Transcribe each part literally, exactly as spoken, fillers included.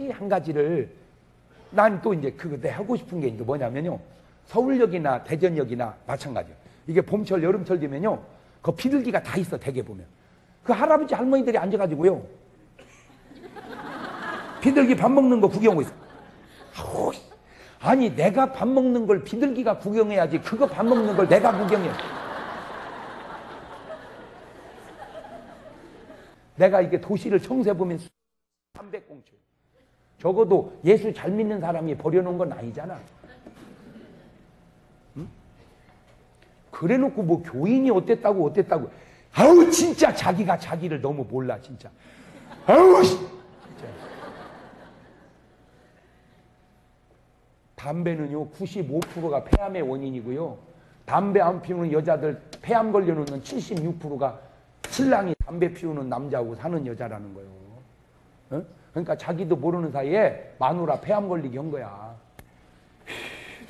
이 한 가지를 난 또 이제 그때 하고 싶은 게 이제 뭐냐면요, 서울역이나 대전역이나 마찬가지예요. 이게 봄철 여름철 되면요 그 비둘기가 다 있어. 대개 보면 그 할아버지 할머니들이 앉아가지고요 비둘기 밥 먹는 거 구경하고 있어. 아우, 아니 내가 밥 먹는 걸 비둘기가 구경해야지 그거 밥 먹는 걸 내가 구경해. 내가 이게 도시를 청소해보면 삼백 공출 적어도 예수 잘 믿는 사람이 버려놓은 건 아니잖아. 응? 그래놓고 뭐 교인이 어땠다고 어땠다고. 아우 진짜 자기가 자기를 너무 몰라 진짜. 아우 진짜. 담배는요 구십오 퍼센트가 폐암의 원인이고요. 담배 안 피우는 여자들 폐암 걸려놓는 칠십육 퍼센트가 신랑이 담배 피우는 남자하고 사는 여자라는 거예요. 응? 그러니까 자기도 모르는 사이에 마누라 폐암 걸리게 한 거야.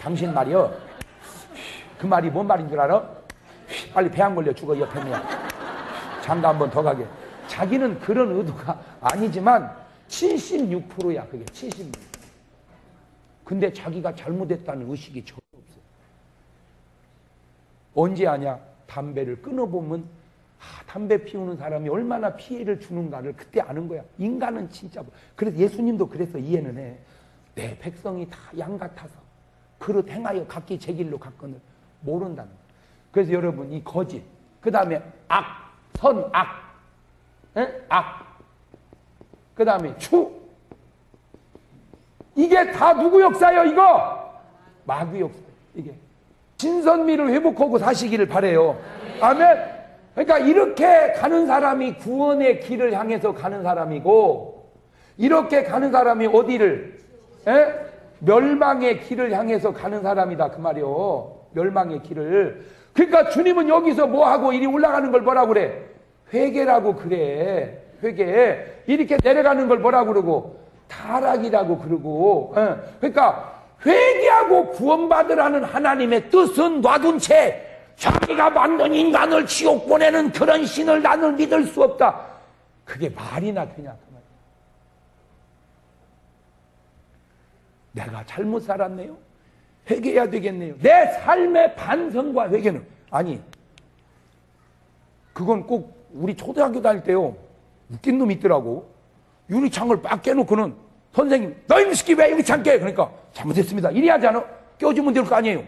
당신 말이요. 그 말이 뭔 말인 줄 알아? 빨리 폐암 걸려 죽어 옆에 있냐. 장가 한 번 더 가게. 자기는 그런 의도가 아니지만 칠십육 퍼센트야 그게 칠십육 퍼센트. 근데 자기가 잘못했다는 의식이 전혀 없어. 언제 아냐? 담배를 끊어보면 아, 담배 피우는 사람이 얼마나 피해를 주는가를 그때 아는 거야. 인간은 진짜. 그래서 예수님도 그래서 이해는 해. 내 백성이 다 양 같아서 그릇 행하여 각기 제 길로 갔거늘 모른다는 거야. 그래서 여러분 이 거짓, 그 다음에 악, 선악, 에? 악, 그 다음에 추. 이게 다 누구 역사예요 이거? 마귀 역사. 이게 진선미를 회복하고 사시기를 바래요. 아멘. 그러니까 이렇게 가는 사람이 구원의 길을 향해서 가는 사람이고, 이렇게 가는 사람이 어디를? 에? 멸망의 길을 향해서 가는 사람이다 그 말이요. 멸망의 길을. 그러니까 주님은 여기서 뭐하고 이리 올라가는 걸 뭐라고 그래? 회개라고 그래. 회개. 이렇게 내려가는 걸 뭐라고 그러고? 타락이라고 그러고. 에? 그러니까 회개하고 구원받으라는 하나님의 뜻은 놔둔 채 자기가 만든 인간을 지옥 보내는 그런 신을 나는 믿을 수 없다. 그게 말이나 되냐 그 말이야. 내가 잘못 살았네요. 회개해야 되겠네요. 내 삶의 반성과 회개는. 아니 그건 꼭 우리 초등학교 다닐 때요 웃긴 놈이 있더라고. 유리창을 빡 깨놓고는 선생님 너 이 새끼 왜 유리창 깨? 그러니까 잘못했습니다. 이리 하지 않아? 껴주면 될 거 아니에요.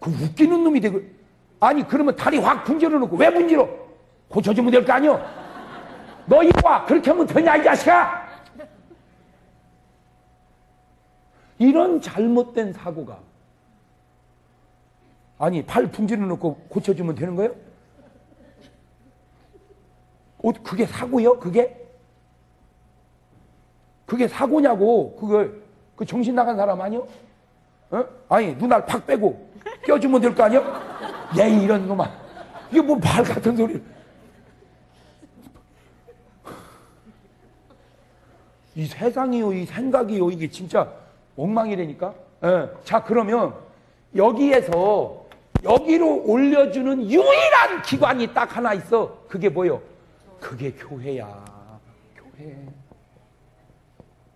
그 웃기는 놈이 되고. 아니 그러면 다리 확 분질러 놓고 왜 분질러? 고쳐주면 될 거 아니오. 너 이리 와. 그렇게 하면 되냐 이 자식아. 이런 잘못된 사고가. 아니 팔 분질러 놓고 고쳐주면 되는 거예요? 어, 그게 사고요? 그게? 그게 사고냐고. 그걸 그 정신 나간 사람 아니오? 어? 아니 눈알 팍 빼고 껴주면 될 거 아니야? 얘 이런 놈아. 이게 뭐 말 같은 소리를. 이 세상이요, 이 생각이요, 이게 진짜 엉망이라니까? 예. 자, 그러면 여기에서 여기로 올려주는 유일한 기관이 딱 하나 있어. 그게 뭐요? 그게 교회야. 교회.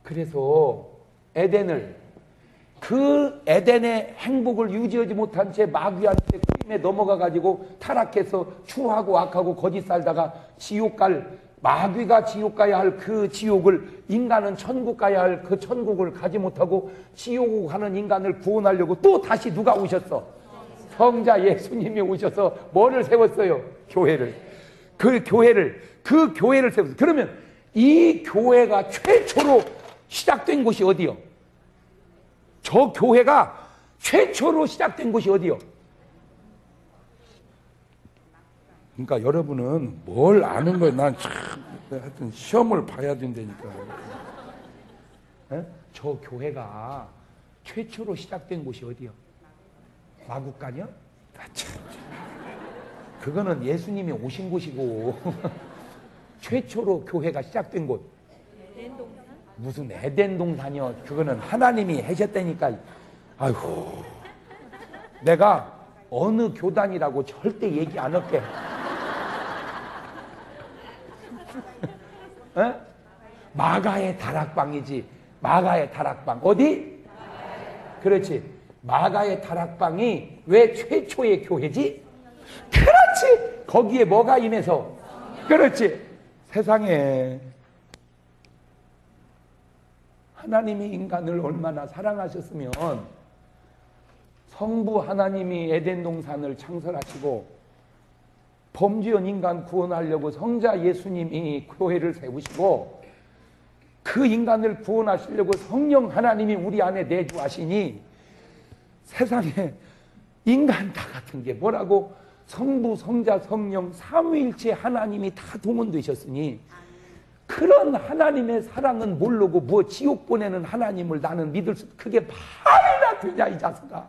그래서 에덴을, 그 에덴의 행복을 유지하지 못한 채 마귀한테 그림에 넘어가가지고 타락해서 추하고 악하고 거짓 살다가 지옥 갈, 마귀가 지옥 가야 할 그 지옥을, 인간은 천국 가야 할 그 천국을 가지 못하고 지옥으로 가는 인간을 구원하려고 또 다시 누가 오셨어? 성자 예수님이 오셔서 뭐를 세웠어요? 교회를. 그 교회를, 그 교회를 세웠어요. 그러면 이 교회가 최초로 시작된 곳이 어디요? 저 교회가 최초로 시작된 곳이 어디요? 그러니까 여러분은 뭘 아는 거예요? 난 참, 하여튼 시험을 봐야 된다니까. 에? 저 교회가 최초로 시작된 곳이 어디요? 마구간이요? 아, 참. 그거는 예수님이 오신 곳이고. 최초로 교회가 시작된 곳. 무슨 에덴 동산이요. 그거는 하나님이 해셨다니까. 아이고. 내가 어느 교단이라고 절대 얘기 안 할게. 어? 마가의 다락방이지. 마가의 다락방. 어디? 그렇지. 마가의 다락방이 왜 최초의 교회지? 그렇지. 거기에 뭐가 임해서? 그렇지. 세상에 하나님이 인간을 얼마나 사랑하셨으면 성부 하나님이 에덴 동산을 창설하시고 범죄한 인간 구원하려고 성자 예수님이 교회를 세우시고 그 인간을 구원하시려고 성령 하나님이 우리 안에 내주하시니 세상에 인간 다 같은 게 뭐라고? 성부, 성자, 성령 삼위일체 하나님이 다 동원되셨으니 그런 하나님의 사랑은 모르고 뭐 지옥 보내는 하나님을 나는 믿을 수, 그게 말이나 되냐 이 자식아.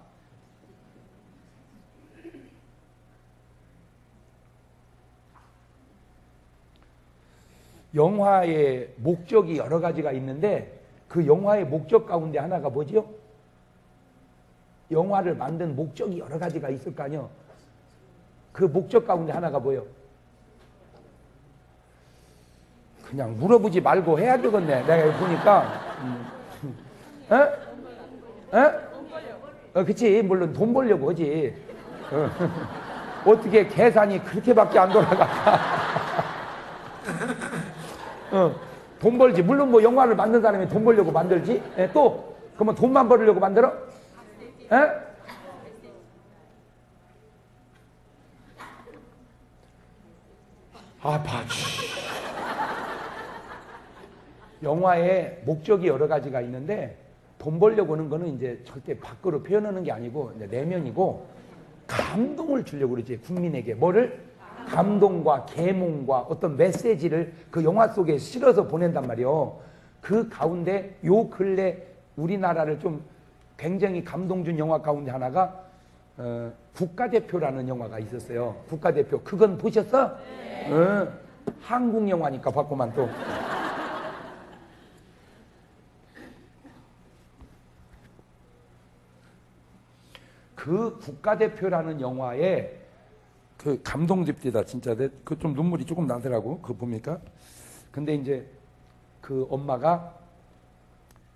영화의 목적이 여러 가지가 있는데 그 영화의 목적 가운데 하나가 뭐죠? 영화를 만든 목적이 여러 가지가 있을 거 아니요. 그 목적 가운데 하나가 뭐예요? 그냥 물어보지 말고 해야 되겠네. 내가 보니까 음. 에? 에? 어, 그치. 물론 돈 벌려고 하지. 어. 어떻게 계산이 그렇게밖에 안 돌아가. 어. 돈 벌지. 물론 뭐 영화를 만든 사람이 돈 벌려고 만들지. 에? 또 그러면 돈만 벌려고 만들어? 에? 아파치. 영화의 목적이 여러 가지가 있는데 돈 벌려고 하는 거는 이제 절대 밖으로 표현하는 게 아니고 이제 내면이고 감동을 주려고 그러지. 국민에게 뭐를? 감동과 계몽과 어떤 메시지를 그 영화 속에 실어서 보낸단 말이에요. 그 가운데 요 근래 우리나라를 좀 굉장히 감동 준 영화 가운데 하나가 어, 국가대표라는 영화가 있었어요. 국가대표. 그건 보셨어? 네. 어, 한국 영화니까 봤구만 또. 그 국가대표라는 영화에 그 감동 깊디다 진짜. 그 좀 눈물이 조금 나더라고. 그거 봅니까? 근데 이제 그 엄마가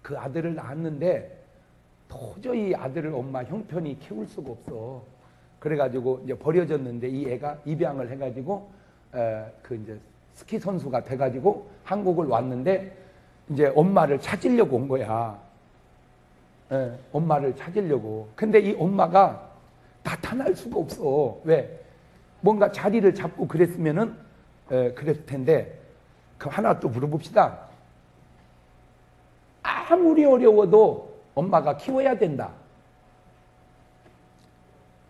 그 아들을 낳았는데 도저히 아들을 엄마 형편이 키울 수가 없어. 그래가지고 이제 버려졌는데 이 애가 입양을 해가지고 에, 그 이제 스키 선수가 돼가지고 한국을 왔는데 이제 엄마를 찾으려고 온 거야. 에, 엄마를 찾으려고. 근데 이 엄마가 나타날 수가 없어. 왜? 뭔가 자리를 잡고 그랬으면은 에, 그랬을 텐데. 그럼 하나 또 물어봅시다. 아무리 어려워도 엄마가 키워야 된다.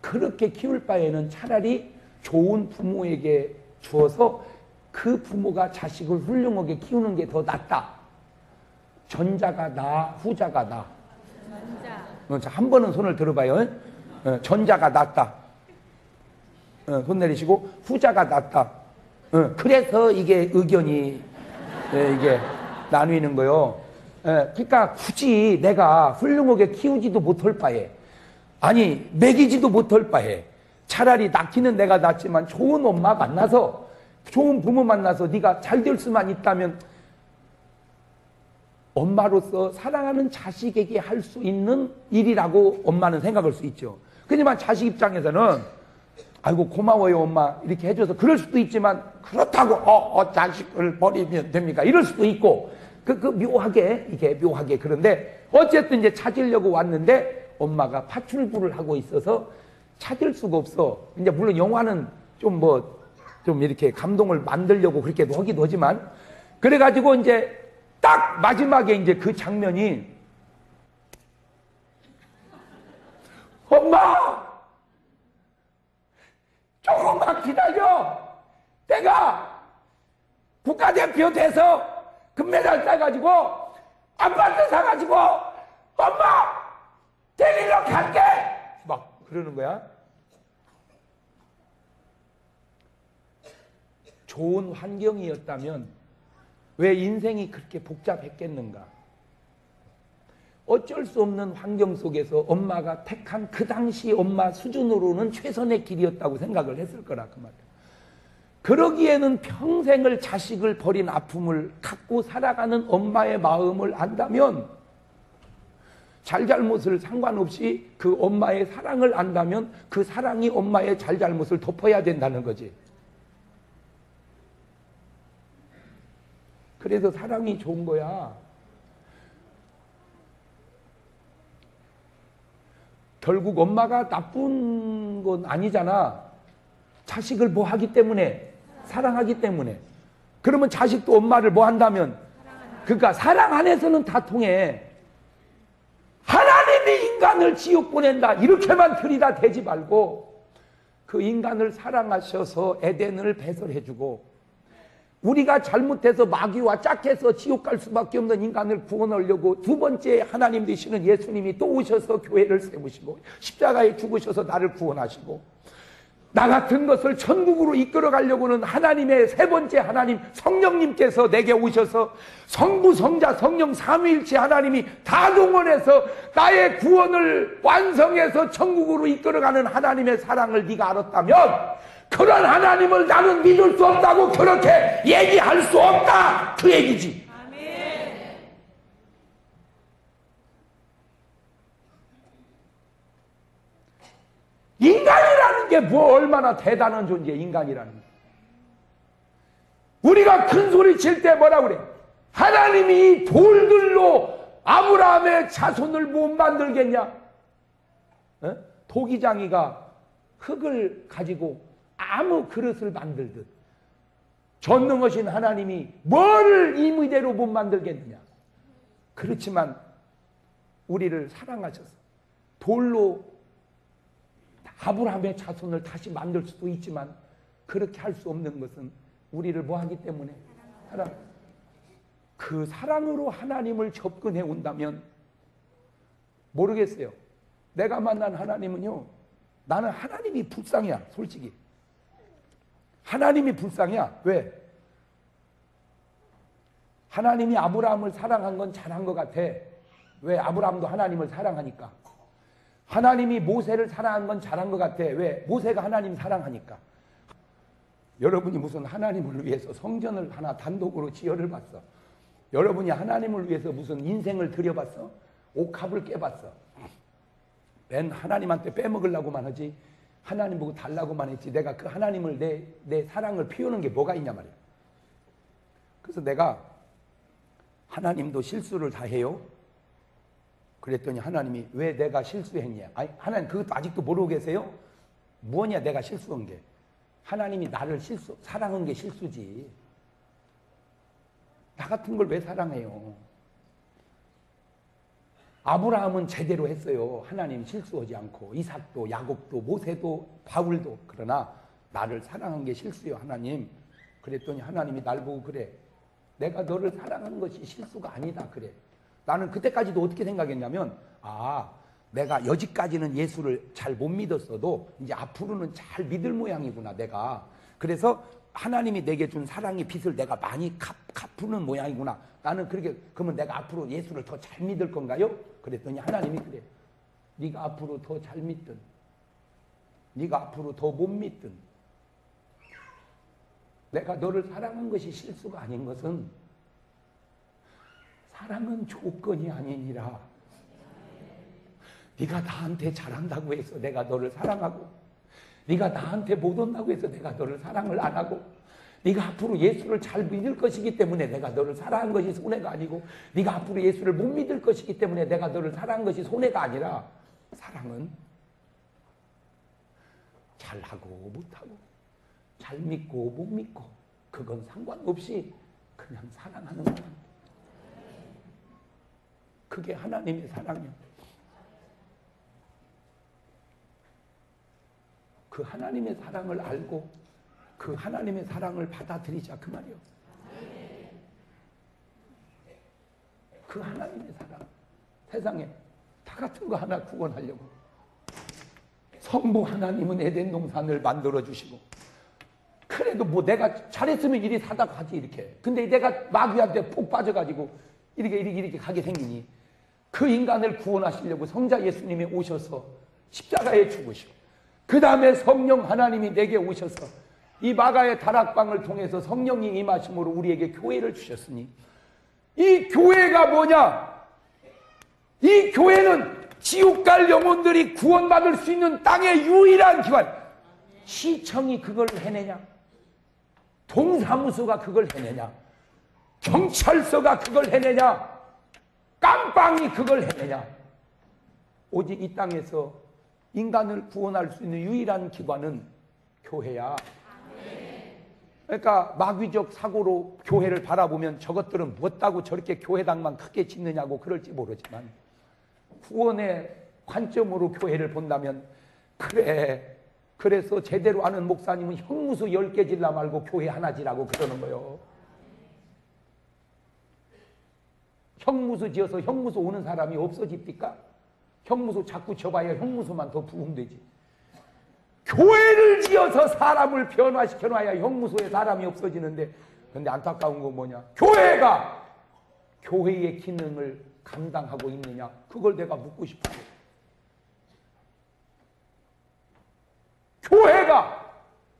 그렇게 키울 바에는 차라리 좋은 부모에게 주어서 그 부모가 자식을 훌륭하게 키우는 게 더 낫다. 전자가 나, 후자가 나. 전자. 한 번은 손을 들어봐요. 전자가 낫다. 손 내리시고 후자가 낫다. 그래서 이게 의견이 이게 나뉘는 거예요. 예, 그러니까 굳이 내가 훌륭하게 키우지도 못할 바에, 아니 먹이지도 못할 바에 차라리 낳기는 내가 낳지만 좋은 엄마 만나서 좋은 부모 만나서 네가 잘 될 수만 있다면 엄마로서 사랑하는 자식에게 할 수 있는 일이라고 엄마는 생각할 수 있죠. 하지만 자식 입장에서는 아이고 고마워요 엄마 이렇게 해줘서 그럴 수도 있지만 그렇다고 어, 어 자식을 버리면 됩니까? 이럴 수도 있고. 그, 그, 묘하게, 이게 묘하게. 그런데, 어쨌든 이제 찾으려고 왔는데, 엄마가 파출부를 하고 있어서 찾을 수가 없어. 이제, 물론 영화는 좀 뭐, 좀 이렇게 감동을 만들려고 그렇게 하기도 하지만, 그래가지고 이제, 딱 마지막에 이제 그 장면이, 엄마! 조금만 기다려! 내가 국가대표 돼서, 금메달 따가지고 아파트 사가지고 엄마 데리러 갈게 막 그러는 거야. 좋은 환경이었다면 왜 인생이 그렇게 복잡했겠는가. 어쩔 수 없는 환경 속에서 엄마가 택한 그 당시 엄마 수준으로는 최선의 길이었다고 생각을 했을 거라 그 말이야. 그러기에는 평생을 자식을 버린 아픔을 갖고 살아가는 엄마의 마음을 안다면, 잘잘못을 상관없이 그 엄마의 사랑을 안다면 그 사랑이 엄마의 잘잘못을 덮어야 된다는 거지. 그래서 사랑이 좋은 거야. 결국 엄마가 나쁜 건 아니잖아. 자식을 뭐 하기 때문에? 사랑하기 때문에. 그러면 자식도 엄마를 뭐 한다면? 그러니까 사랑 안에서는 다 통해. 하나님이 인간을 지옥 보낸다, 이렇게만 들이다대지 말고 그 인간을 사랑하셔서 에덴을 배설해주고, 우리가 잘못해서 마귀와 짝해서 지옥 갈 수밖에 없는 인간을 구원하려고 두 번째 하나님 되시는 예수님이 또 오셔서 교회를 세우시고 십자가에 죽으셔서 나를 구원하시고, 나 같은 것을 천국으로 이끌어 가려고는 하나님의 세 번째 하나님 성령님께서 내게 오셔서 성부, 성자, 성령 삼위일체 하나님이 다 동원해서 나의 구원을 완성해서 천국으로 이끌어가는 하나님의 사랑을 네가 알았다면 그런 하나님을 나는 믿을 수 없다고 그렇게 얘기할 수 없다, 그 얘기지. 아멘. 인간이라는 게 뭐 얼마나 대단한 존재, 인간이라는 게. 우리가 큰 소리 칠 때 뭐라 그래? 하나님이 돌들로 아브라함의 자손을 못 만들겠냐? 어? 도기장이가 흙을 가지고 아무 그릇을 만들듯 전능하신 하나님이 뭐를 임의대로 못 만들겠느냐. 그렇지만 우리를 사랑하셔서 돌로 아브라함의 자손을 다시 만들 수도 있지만 그렇게 할 수 없는 것은 우리를 뭐하기 때문에? 사랑. 그 사랑으로 하나님을 접근해 온다면 모르겠어요. 내가 만난 하나님은요, 나는 하나님이 불쌍해야, 솔직히. 하나님이 불쌍이야. 왜? 하나님이 아브라함을 사랑한 건 잘한 것 같아. 왜? 아브라함도 하나님을 사랑하니까. 하나님이 모세를 사랑한 건 잘한 것 같아. 왜? 모세가 하나님 사랑하니까. 여러분이 무슨 하나님을 위해서 성전을 하나 단독으로 지어를 봤어? 여러분이 하나님을 위해서 무슨 인생을 들여봤어? 옥합을 깨봤어? 맨 하나님한테 빼먹으려고만 하지, 하나님 보고 달라고만 했지, 내가 그 하나님을 내, 내 사랑을 피우는 게 뭐가 있냐 말이야. 그래서 내가, 하나님도 실수를 다 해요? 그랬더니 하나님이, 왜 내가 실수했냐? 아니, 하나님 그것도 아직도 모르고 계세요? 뭐냐 내가 실수한 게? 하나님이 나를 실수, 사랑한 게 실수지. 나 같은 걸 왜 사랑해요? 아브라함은 제대로 했어요. 하나님 실수하지 않고. 이삭도 야곱도 모세도 바울도. 그러나 나를 사랑한 게 실수요, 하나님. 그랬더니 하나님이 날 보고, 그래, 내가 너를 사랑한 것이 실수가 아니다. 그래. 나는 그때까지도 어떻게 생각했냐면, 아, 내가 여지까지는 예수를 잘 못 믿었어도 이제 앞으로는 잘 믿을 모양이구나, 내가. 그래서 하나님이 내게 준 사랑의 빚을 내가 많이 갚, 갚는 모양이구나. 나는 그렇게, 그러면 내가 앞으로 예수를 더 잘 믿을 건가요? 그랬더니 하나님이, 그래, 네가 앞으로 더 잘 믿든 네가 앞으로 더 못 믿든 내가 너를 사랑한 것이 실수가 아닌 것은 사랑은 조건이 아니니라. 네가 나한테 잘한다고 해서 내가 너를 사랑하고, 네가 나한테 못 온다고 해서 내가 너를 사랑을 안 하고, 네가 앞으로 예수를 잘 믿을 것이기 때문에 내가 너를 사랑한 것이 손해가 아니고, 네가 앞으로 예수를 못 믿을 것이기 때문에 내가 너를 사랑한 것이 손해가 아니라, 사랑은 잘하고 못하고, 잘 믿고 못 믿고, 그건 상관없이 그냥 사랑하는 거야. 그게 하나님의 사랑이야. 그 하나님의 사랑을 알고 그 하나님의 사랑을 받아들이자, 그 말이요. 그 하나님의 사랑. 세상에 다 같은 거 하나 구원하려고 성부 하나님은 에덴 동산을 만들어주시고, 그래도 뭐 내가 잘했으면 이리 사다 가지, 이렇게. 근데 내가 마귀한테 폭 빠져가지고 이렇게 이렇게 이렇게 가게 생기니, 그 인간을 구원하시려고 성자 예수님이 오셔서 십자가에 죽으시고, 그 다음에 성령 하나님이 내게 오셔서 이 마가의 다락방을 통해서 성령이 임하심으로 우리에게 교회를 주셨으니 이 교회가 뭐냐? 이 교회는 지옥 갈 영혼들이 구원받을 수 있는 땅의 유일한 기관. 시청이 그걸 해내냐? 동사무소가 그걸 해내냐? 경찰서가 그걸 해내냐? 깜빵이 그걸 해내냐? 오직 이 땅에서 인간을 구원할 수 있는 유일한 기관은 교회야. 그러니까 마귀적 사고로 교회를 바라보면 저것들은 못다고 저렇게 교회당만 크게 짓느냐고 그럴지 모르지만, 구원의 관점으로 교회를 본다면 그래, 그래서 제대로 아는 목사님은 형무소 열 개 질라 말고 교회 하나 지라고 그러는 거예요. 형무소 지어서 형무소 오는 사람이 없어집니까? 형무소 자꾸 쳐봐야 형무소만 더 부흥되지. 교회를 지어서 사람을 변화시켜놔야 형무소에 사람이 없어지는데, 근데 안타까운 건 뭐냐? 교회가 교회의 기능을 감당하고 있느냐? 그걸 내가 묻고 싶어요. 교회가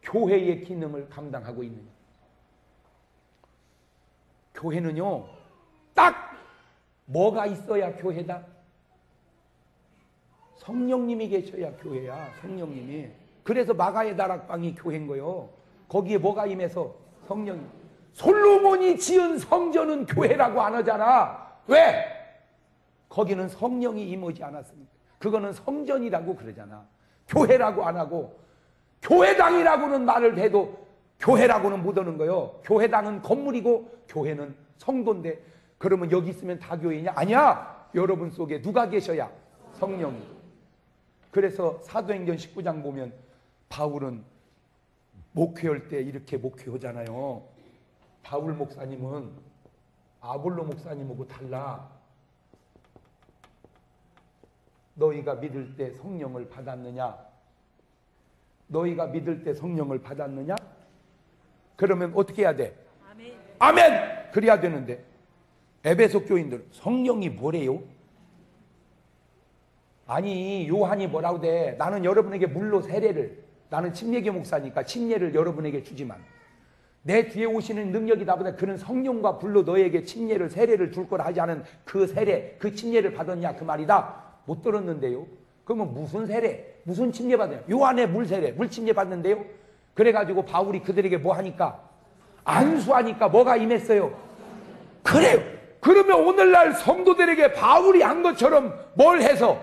교회의 기능을 감당하고 있느냐? 교회는요, 딱 뭐가 있어야 교회다? 성령님이 계셔야 교회야. 성령님이. 그래서 마가의 다락방이 교회인 거예요. 거기에 뭐가 임해서? 성령이. 솔로몬이 지은 성전은 교회라고 안 하잖아. 왜? 거기는 성령이 임하지 않았습니다. 그거는 성전이라고 그러잖아. 교회라고 안 하고, 교회당이라고는 말을 해도 교회라고는 못 하는 거예요. 교회당은 건물이고 교회는 성도인데, 그러면 여기 있으면 다 교회냐? 아니야. 여러분 속에 누가 계셔야? 성령이. 그래서 사도행전 십구 장 보면 바울은 목회할 때 이렇게 목회하잖아요. 바울 목사님은 아볼로 목사님하고 달라. 너희가 믿을 때 성령을 받았느냐? 너희가 믿을 때 성령을 받았느냐? 그러면 어떻게 해야 돼? 아멘. 아멘! 그래야 되는데, 에베소 교인들 성령이 뭐래요? 아니, 요한이 뭐라고 돼? 나는 여러분에게 물로 세례를, 나는 침례교 목사니까 침례를 여러분에게 주지만 내 뒤에 오시는 능력이 나보다 그는 성령과 불로 너에게 침례를, 세례를 줄 거라 하지 않은 그 세례, 그 침례를 받았냐 그 말이다. 못 들었는데요. 그러면 무슨 세례, 무슨 침례 받냐? 요한의 물 세례, 물 침례 받는데요. 그래가지고 바울이 그들에게 뭐 하니까? 안수하니까 뭐가 임했어요? 그래요. 그러면 오늘날 성도들에게 바울이 한 것처럼 뭘 해서?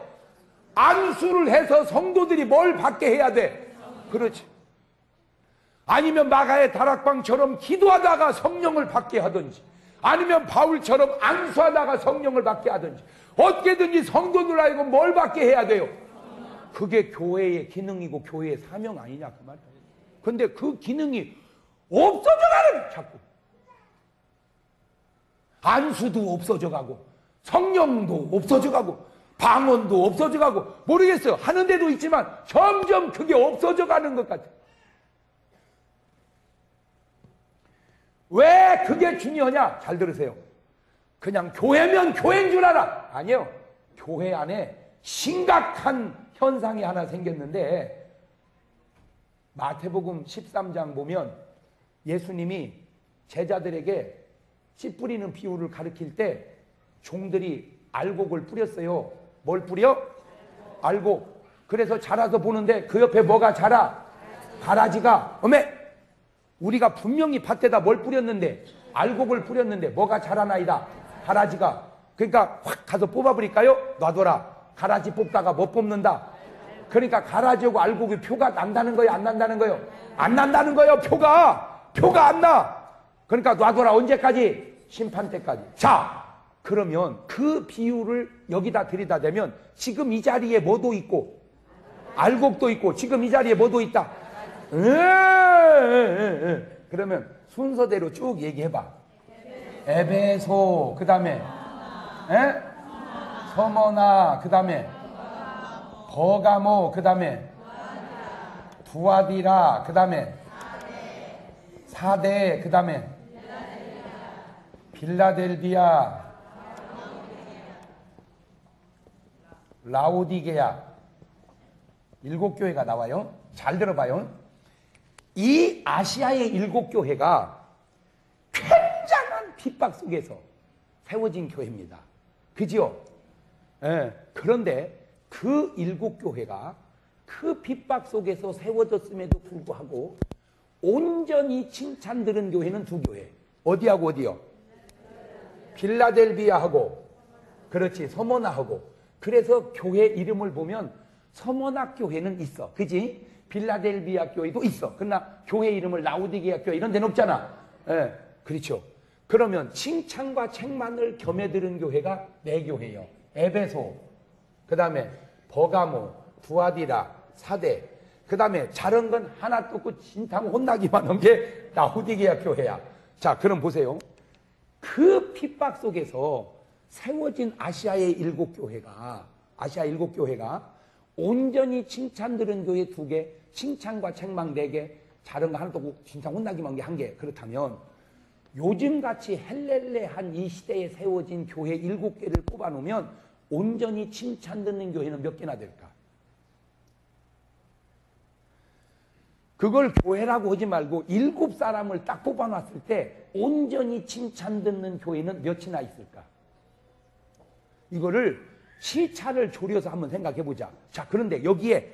안수를 해서 성도들이 뭘 받게 해야 돼? 그렇지. 아니면 마가의 다락방처럼 기도하다가 성령을 받게 하든지, 아니면 바울처럼 안수하다가 성령을 받게 하든지, 어떻게든지 성도들 알고 뭘 받게 해야 돼요? 그게 교회의 기능이고 교회의 사명 아니냐 그 말이야. 근데 그 기능이 없어져가는, 자꾸 안수도 없어져가고 성령도 없어져가고 방언도 없어져가고, 모르겠어요. 하는 데도 있지만 점점 그게 없어져가는 것 같아요. 왜 그게 중요하냐? 잘 들으세요. 그냥 교회면 교회인 줄 알아. 아니에요. 교회 안에 심각한 현상이 하나 생겼는데, 마태복음 십삼 장 보면 예수님이 제자들에게 씨 뿌리는 비유를 가르칠 때 종들이 알곡을 뿌렸어요. 뭘 뿌려? 알곡. 그래서 자라서 보는데 그 옆에 뭐가 자라? 가라지가. 어메, 우리가 분명히 밭에다 뭘 뿌렸는데, 알곡을 뿌렸는데 뭐가 자라나이다? 가라지가. 그러니까 확 가서 뽑아버릴까요? 놔둬라. 가라지 뽑다가 못 뽑는다. 그러니까 가라지하고 알곡이 표가 난다는 거예요? 안 난다는 거예요? 안 난다는 거예요. 표가 표가 안 나. 그러니까 놔둬라. 언제까지? 심판 때까지. 자, 그러면 그 비유를 여기다 들이다 대면 지금 이 자리에 뭐도 있고, 알곡도 있고, 지금 이 자리에 뭐도 있다. 에, 에, 에. 그러면 순서대로 쭉 얘기해봐. 에베소, 그 다음에 서머나, 그 다음에 버가모, 그 다음에 두아디라, 그 다음에 사데, 그 다음에 빌라델비아, 라오디게야. 일곱 교회가 나와요. 잘 들어봐요. 이 아시아의 일곱 교회가 굉장한 핍박 속에서 세워진 교회입니다. 그죠? 예. 그런데 그 일곱 교회가 그 핍박 속에서 세워졌음에도 불구하고 온전히 칭찬들은 교회는 두 교회. 어디하고 어디요? 빌라델비아하고, 그렇지, 서머나하고. 그래서 교회 이름을 보면 서머나 교회는 있어, 그지? 빌라델비아 교회도 있어. 그러나 교회 이름을 라우디게아 교회 이런 데는 없잖아. 예, 그렇죠. 그러면 칭찬과 책만을 겸해 들은 교회가 네 교회예요. 에베소, 그 다음에 버가모, 두아디라, 사데. 그 다음에 잘한 건 하나도 없고 진탕 혼나기만 한 게 라우디게아 교회야. 자, 그럼 보세요. 그 핍박 속에서 세워진 아시아의 일곱 교회가, 아시아 일곱 교회가 온전히 칭찬 들은 교회 두 개, 칭찬과 책망 네 개, 잘한 거 하나도 없고 진탕 혼나기만 한 게 한 개. 그렇다면 요즘같이 헬렐레한 이 시대에 세워진 교회 일곱 개를 뽑아놓으면 온전히 칭찬 듣는 교회는 몇 개나 될까? 그걸 교회라고 하지 말고 일곱 사람을 딱 뽑아놨을 때 온전히 칭찬 듣는 교회는 몇이나 있을까? 이거를 시차를 조려서 한번 생각해보자. 자, 그런데 여기에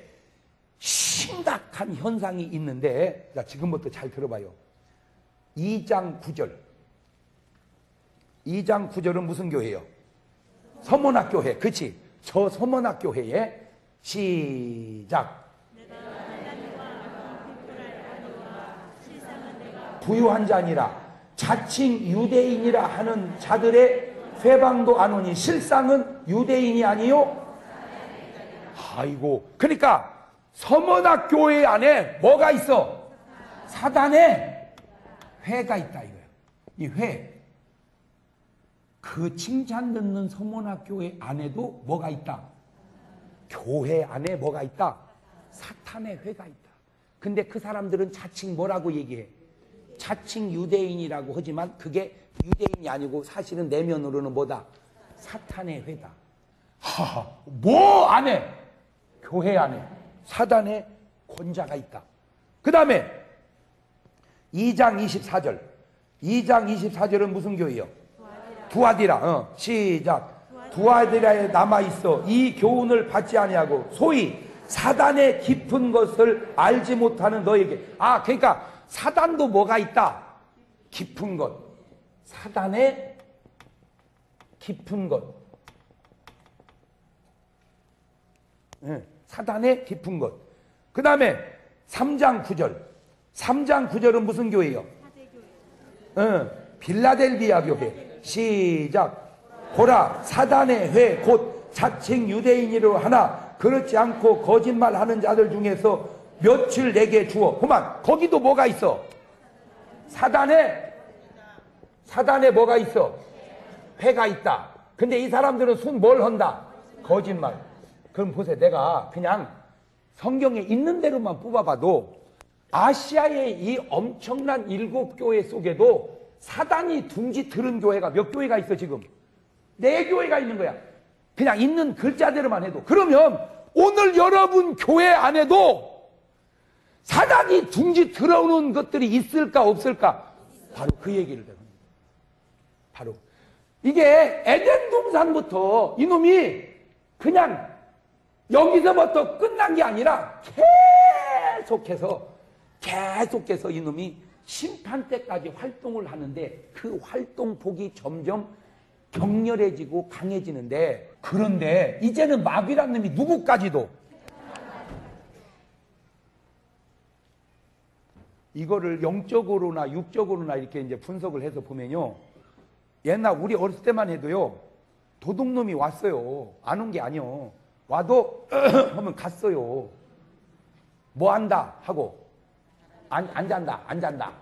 심각한 현상이 있는데, 자, 지금부터 잘 들어봐요. 이 장 구 절. 이 장 구 절은 무슨 교회예요? 서머나 교회. 그치? 저 서머나 교회에 시작. 부유한 자니라 자칭 유대인이라 하는 자들의 회방도 안 오니 실상은 유대인이 아니요. 아이고, 그러니까 서머나 교회 안에 뭐가 있어? 사단의 회가 있다 이거야. 이 회. 그 칭찬 듣는 서머나 교회 안에도 뭐가 있다? 교회 안에 뭐가 있다? 사탄의 회가 있다. 근데 그 사람들은 자칭 뭐라고 얘기해? 자칭 유대인이라고 하지만 그게 유대인이 아니고 사실은 내면으로는 뭐다? 사탄의 회다. 하하, 뭐 안에? 교회 안에 사단의 권자가 있다. 그 다음에 이 장 이십사 절. 이 장 이십사 절은 무슨 교회요? 두아디라. 두아디라. 어, 시작. 두아디라에 남아있어 이 교훈을 받지 아니하고 소위 사단의 깊은 것을 알지 못하는 너에게. 아, 그러니까 사단도 뭐가 있다? 깊은 것. 사단의 깊은 것. 네, 사단의 깊은 것. 그 다음에 삼 장 구 절. 삼 장 구 절은 무슨 교회예요? 네, 빌라델비아 교회. 시작. 보라, 사단의 회 곧 자칭 유대인이로 하나 그렇지 않고 거짓말하는 자들 중에서 며칠 내게 주어. 그만, 거기도 뭐가 있어? 사단에, 사단에 뭐가 있어? 회가 있다. 근데 이 사람들은 순 뭘 한다? 거짓말. 그럼 보세요. 내가 그냥 성경에 있는 대로만 뽑아봐도 아시아의 이 엄청난 일곱 교회 속에도 사단이 둥지 들은 교회가 몇 교회가 있어 지금? 네 교회가 있는 거야. 그냥 있는 글자대로만 해도. 그러면 오늘 여러분 교회 안에도 사단이 둥지 들어오는 것들이 있을까 없을까? 바로 그 얘기를 합니다. 바로 이게 에덴 동산부터 이놈이 그냥 여기서부터 끝난 게 아니라 계속해서 계속해서 이놈이 심판 때까지 활동을 하는데 그 활동폭이 점점 격렬해지고 강해지는데, 그런데 이제는 마귀란 놈이 누구까지도, 이거를 영적으로나 육적으로나 이렇게 이제 분석을 해서 보면요. 옛날 우리 어렸을 때만 해도요. 도둑놈이 왔어요. 안 온 게 아니요. 와도 하면 갔어요. 뭐 한다 하고 안, 안 잔다, 안 잔다,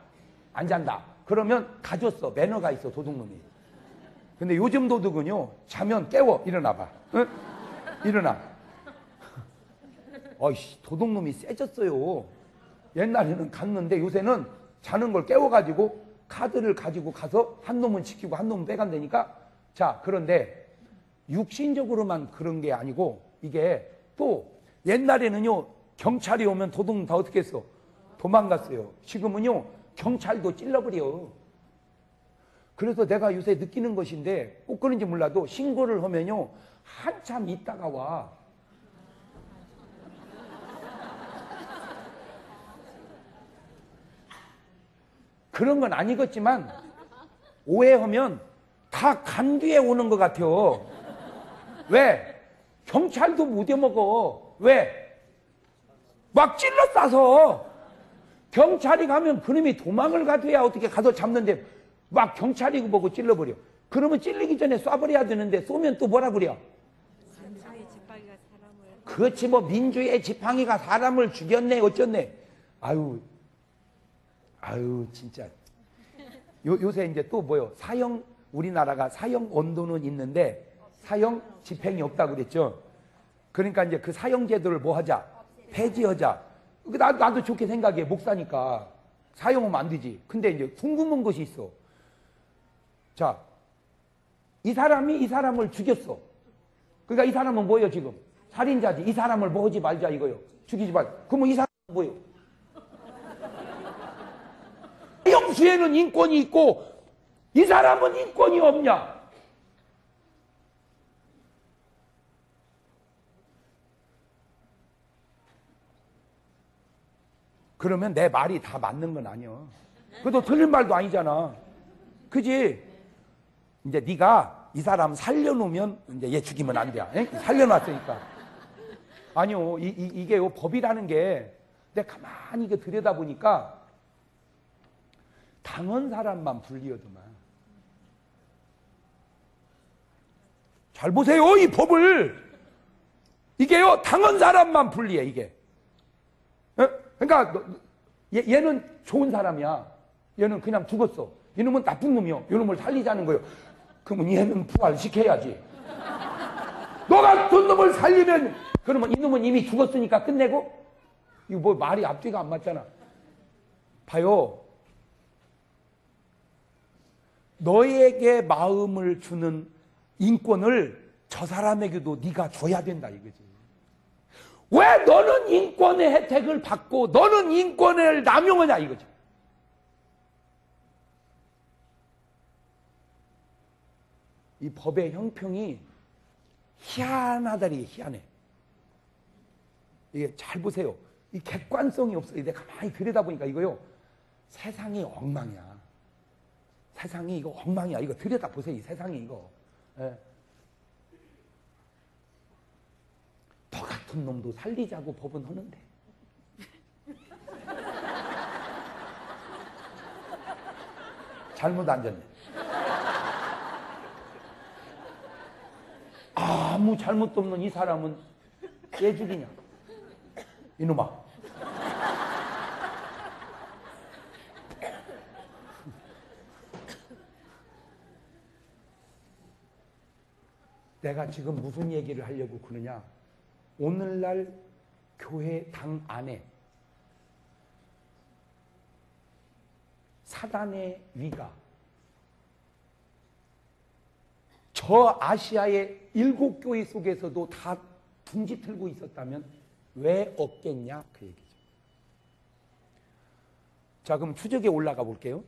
안 잔다. 그러면 가줬어. 매너가 있어 도둑놈이. 근데 요즘 도둑은요. 자면 깨워. 일어나 봐. 응? 일어나. 어이씨, 도둑놈이 세졌어요. 옛날에는 갔는데 요새는 자는 걸 깨워가지고 카드를 가지고 가서 한 놈은 지키고 한 놈은 빼간다니까. 자, 그런데 육신적으로만 그런 게 아니고 이게 또 옛날에는요. 경찰이 오면 도둑 다 어떻게 했어? 도망갔어요. 지금은요 경찰도 찔러버려. 그래서 내가 요새 느끼는 것인데 꼭 그런지 몰라도 신고를 하면요 한참 있다가 와. 그런 건 아니겠지만 오해하면 다 간 뒤에 오는 것 같아요. 왜? 경찰도 못 해먹어. 왜? 막 찔러 싸서 경찰이 가면 그놈이 도망을 가둬야 어떻게 가서 잡는데 막 경찰이고 뭐고 찔러버려. 그러면 찔리기 전에 쏴버려야 되는데 쏘면 또 뭐라 그래요? 민주의 지팡이가 사람을... 그렇지 뭐 민주의 지팡이가 사람을 죽였네 어쩌네. 아유 아유 진짜. 요, 요새 이제 또 뭐요? 사형, 우리나라가 사형 언도는 있는데 사형 집행이 없다고 그랬죠. 그러니까 이제 그 사형 제도를 뭐 하자? 폐지하자. 나도, 나도 좋게 생각해. 목사니까. 사형하면 안 되지. 근데 이제 궁금한 것이 있어. 자, 이 사람이 이 사람을 죽였어. 그러니까 이 사람은 뭐예요 지금? 살인자지. 이 사람을 뭐 하지 말자 이거요. 죽이지 말자. 그러면 이 사람은 뭐예요? 사형수에는 인권이 있고 이 사람은 인권이 없냐? 그러면 내 말이 다 맞는 건 아니야. 그래도 틀린 말도 아니잖아. 그지? 이제 네가 이 사람 살려놓으면 이제 얘 죽이면 안 돼. 살려놨으니까. 아니요. 이, 이, 이게 요 법이라는 게 내가 가만히 이게 들여다보니까 당한 사람만 불리어도만. 잘 보세요 이 법을. 이게요 당한 사람만 불리해 이게. 에? 그러니까 너, 얘, 얘는 좋은 사람이야. 얘는 그냥 죽었어. 이놈은 나쁜 놈이요. 이놈을 살리자는 거예요. 그러면 얘는 부활시켜야지. 너 같은 놈을 살리면 그러면 이놈은 이미 죽었으니까 끝내고. 이거 뭐 말이 앞뒤가 안 맞잖아. 봐요. 너에게 마음을 주는 인권을 저 사람에게도 네가 줘야 된다 이거지. 왜 너는 인권의 혜택을 받고 너는 인권을 남용하냐 이거지. 이 법의 형평이 희한하다니 희한해. 이게 잘 보세요. 이 객관성이 없어. 내가 가만히 들여다보니까 이거요. 세상이 엉망이야. 세상이 이거 엉망이야. 이거 들여다보세요. 이 세상이 이거. 예. 너 같은 놈도 살리자고 법은 하는데. 잘못 앉았네. 아무 잘못도 없는 이 사람은 왜 죽이냐. 이놈아. 내가 지금 무슨 얘기를 하려고 그러냐. 오늘날 교회 당 안에 사단의 위가 저 아시아의 일곱 교회 속에서도 다 둥지 틀고 있었다면 왜 없겠냐 그 얘기죠. 자 그럼 추적에 올라가 볼게요.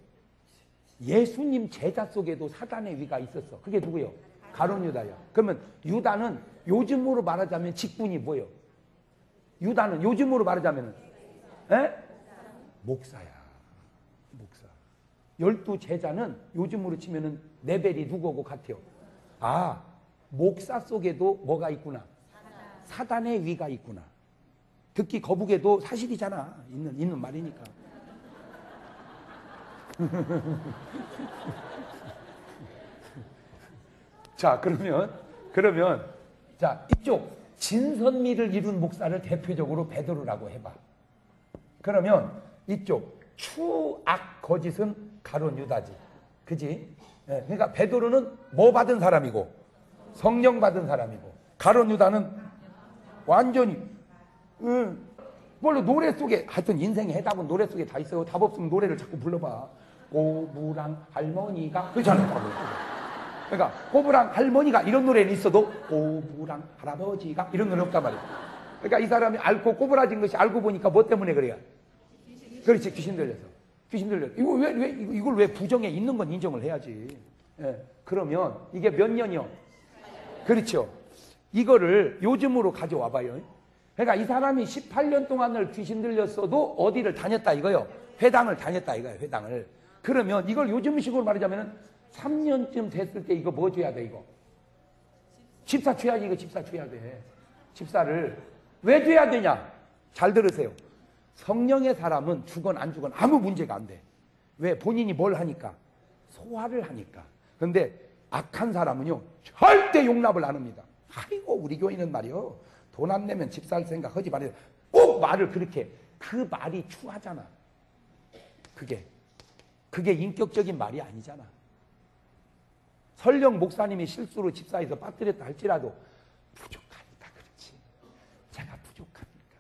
예수님 제자 속에도 사단의 위가 있었어. 그게 누구요? 가룟 유다야. 그러면 유다는 요즘으로 말하자면 직분이 뭐예요? 유다는 요즘으로 말하자면 에? 목사야. 목사. 열두 제자는 요즘으로 치면은 레벨이 누구하고 같아요? 아, 목사 속에도 뭐가 있구나. 사단의 위가 있구나. 듣기 거북해도 사실이잖아. 있는, 있는 말이니까. 자 그러면 그러면 자 이쪽 진선미를 이룬 목사를 대표적으로 베드로라고 해봐. 그러면 이쪽 추악 거짓은 가룟 유다지, 그지? 예, 그러니까 베드로는 뭐 받은 사람이고 성령 받은 사람이고 가룟 유다는 완전히 음, 뭘로 노래 속에 하여튼 인생의 해답은 노래 속에 다 있어요. 답 없으면 노래를 자꾸 불러봐. 고무랑 할머니가 그렇잖아요. 그러니까 고부랑 할머니가 이런 노래는 있어도 고부랑 할아버지가 이런 노래 없단 말이야. 그러니까 이 사람이 알고 꼬부라진 것이 알고 보니까 뭐 때문에 그래요? 그렇지, 귀신 들려서. 귀신 들려서. 이거 왜, 왜, 이걸 왜 부정해? 있는 건 인정을 해야지. 예. 그러면 이게 몇 년이요? 그렇죠. 이거를 요즘으로 가져와 봐요. 그러니까 이 사람이 십팔 년 동안을 귀신 들렸어도 어디를 다녔다 이거요. 회당을 다녔다 이거예요. 회당을. 그러면 이걸 요즘식으로 말하자면 삼 년쯤 됐을 때 이거 뭐 줘야 돼 이거? 집사 줘야지. 이거 집사 줘야 돼. 집사를 왜 줘야 되냐? 잘 들으세요. 성령의 사람은 주건 안 주건 아무 문제가 안 돼. 왜? 본인이 뭘 하니까? 소화를 하니까. 근데 악한 사람은요 절대 용납을 안 합니다. 아이고 우리 교인은 말이요 돈 안 내면 집 살 생각 하지 말아요. 꼭 말을 그렇게. 그 말이 추하잖아. 그게 그게 인격적인 말이 아니잖아. 설령 목사님이 실수로 집사에서 빠뜨렸다 할지라도 부족하니까 그렇지. 제가 부족하니까.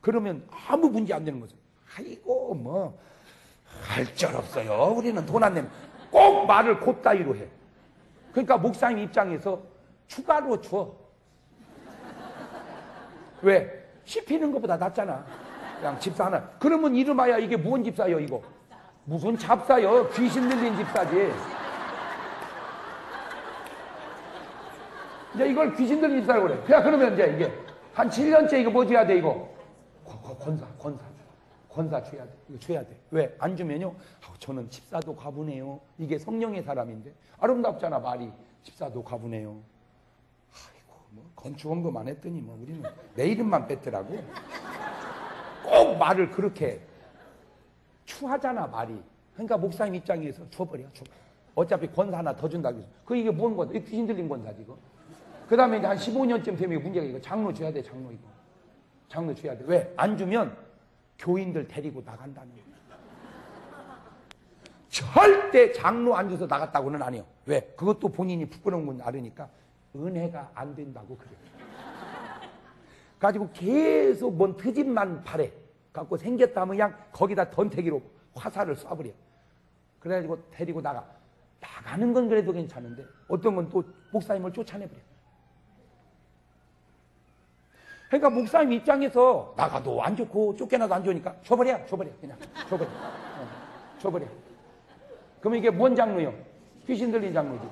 그러면 아무 문제 안 되는 거죠. 아이고 뭐 할 줄 없어요. 우리는 돈 안 내면 꼭 말을 곱다위로 해. 그러니까 목사님 입장에서 추가로 줘. 왜? 씹히는 것보다 낫잖아. 그냥 집사 하나. 그러면 이름하여 이게 무슨 집사요 이거? 무슨 잡사요? 귀신 들린 집사지. 이제 이걸 귀신 들린 집사라고 그래. 야, 그러면 이제 이게 한 칠 년째 이거 뭐 줘야 돼 이거? 권사, 권사. 권사 줘야 돼. 이거 줘야 돼. 왜? 안 주면요. 저는 집사도 과분해요. 이게 성령의 사람인데. 아름답잖아, 말이. 집사도 과분해요. 아이고, 뭐, 건축원금 안 했더니 뭐, 우리는 내 이름만 뺐더라고. 꼭 말을 그렇게. 추하잖아, 말이. 그러니까 목사님 입장에서 줘버려, 줘버려. 어차피 권사 하나 더 준다고 해서. 그 이게 뭔 건데? 이게 귀신 들린 건데, 이거. 그 다음에 이제 한 십오 년쯤 되면 문제가 이거. 장로 줘야 돼, 장로 이거. 장로 줘야 돼. 왜? 안 주면 교인들 데리고 나간다는 거예요. 절대 장로 안 줘서 나갔다고는 안 해요. 왜? 그것도 본인이 부끄러운 건 아르니까 은혜가 안 된다고 그래요. 가지고 계속 뭔 트집만 바래. 갖고 생겼다면 그냥 거기다 던태기로 화살을 쏴버려. 그래가지고 데리고 나가. 나가는 건 그래도 괜찮은데 어떤 건 또 목사님을 쫓아내버려. 그러니까 목사님 입장에서 나가도 안 좋고 쫓겨나도 안 좋으니까 줘버려, 줘버려, 그냥 줘버려, 어, 줘버려. 그러면 이게 뭔 장르요? 귀신 들린 장르지.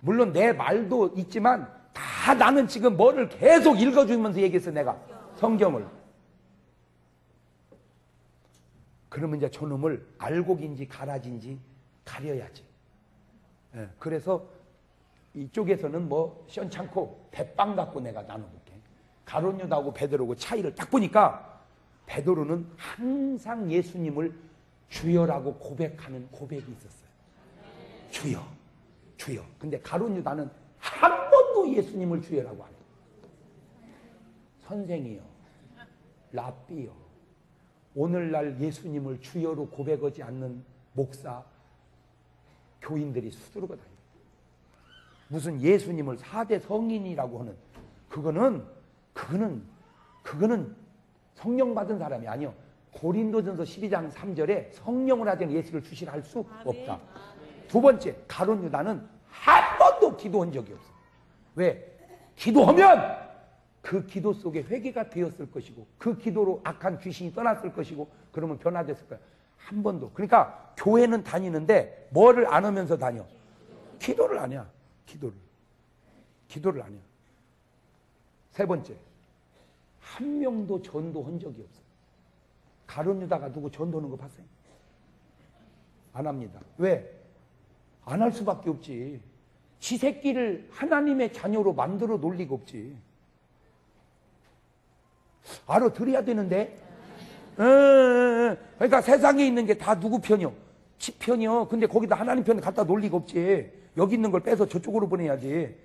물론 내 말도 있지만 다 나는 지금 뭐를 계속 읽어주면서 얘기했어 내가 성경을. 그러면 이제 저놈을 알곡인지 가라지인지 가려야지. 예, 그래서 이쪽에서는 뭐 시원찮고 대빵 갖고 내가 나누고. 가롯유다하고 베드로하고 차이를 딱 보니까 베드로는 항상 예수님을 주여라고 고백하는 고백이 있었어요. 주여, 주여. 근데 가롯유다는 한 번도 예수님을 주여라고 안 해요. 선생이요, 랍비요. 오늘날 예수님을 주여로 고백하지 않는 목사, 교인들이 수두르고 다닙니다. 무슨 예수님을 사 대 성인이라고 하는 그거는 그거는 그거는 성령 받은 사람이 아니요. 고린도전서 십이 장 삼 절에 성령을 하든 예수를 주시라 할 수 없다. 아멘. 두 번째, 가롯유다는 한 번도 기도한 적이 없어. 왜? 기도하면 그 기도 속에 회개가 되었을 것이고 그 기도로 악한 귀신이 떠났을 것이고 그러면 변화됐을 거야. 한 번도. 그러니까 교회는 다니는데 뭐를 안 하면서 다녀? 기도를 안 해. 기도를. 기도를 안 해. 세 번째, 한 명도 전도한 적이 없어요. 가롯유다가 누구 전도하는 거 봤어요? 안 합니다. 왜? 안 할 수밖에 없지. 지 새끼를 하나님의 자녀로 만들어 놓을 리가 없지. 알아들어야 되는데. 에, 에, 에. 그러니까 세상에 있는 게 다 누구 편이요? 지 편이요. 근데 거기다 하나님 편을 갖다 놓을 리가 없지. 여기 있는 걸 빼서 저쪽으로 보내야지.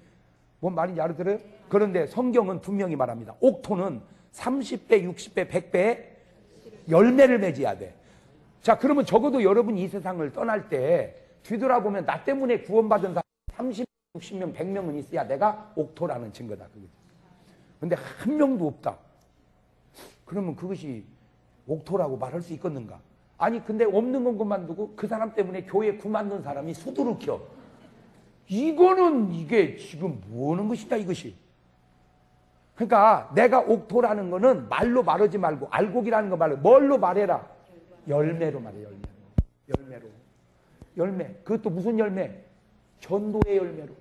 뭔 말인지 알아들어요? 그런데 성경은 분명히 말합니다. 옥토는 삼십 배, 육십 배, 백 배 열매를 맺어야 돼. 자, 그러면 적어도 여러분이 이 세상을 떠날 때 뒤돌아보면 나 때문에 구원받은 사람 삼십, 육십 명, 백 명은 있어야 내가 옥토라는 증거다. 그런데 한 명도 없다. 그러면 그것이 옥토라고 말할 수 있겠는가? 아니, 근데 없는 건 그만두고 그 사람 때문에 교회 구만둔 사람이 수두룩혀. 이거는 이게 지금 뭐하는 것이다 이것이. 그러니까 내가 옥토라는 거는 말로 말하지 말고 알곡이라는 거 말고 뭘로 말해라? 열매로 말이에요. 열매로. 열매로. 열매. 그것도 무슨 열매? 전도의 열매로.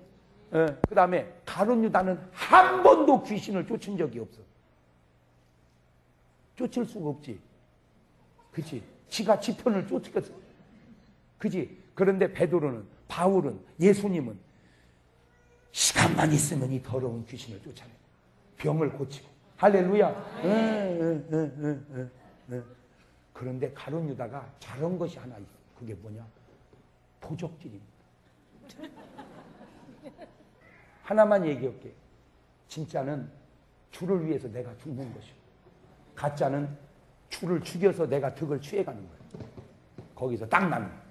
예. 그 다음에 가룟 유다는 한 번도 귀신을 쫓은 적이 없어. 쫓을 수가 없지. 그치? 지가 지 편을 쫓겠어. 그치? 그런데 베드로는, 바울은, 예수님은 시간만 있으면 이 더러운 귀신을 쫓아내고 병을 고치고. 할렐루야. 응, 응, 응, 응, 응, 응. 그런데 가룟 유다가 잘한 것이 하나 있어. 그게 뭐냐? 도적질입니다. 하나만 얘기할게. 진짜는 주를 위해서 내가 죽는 것이고, 가짜는 주를 죽여서 내가 득을 취해가는 거야. 거기서 딱 나는 거야.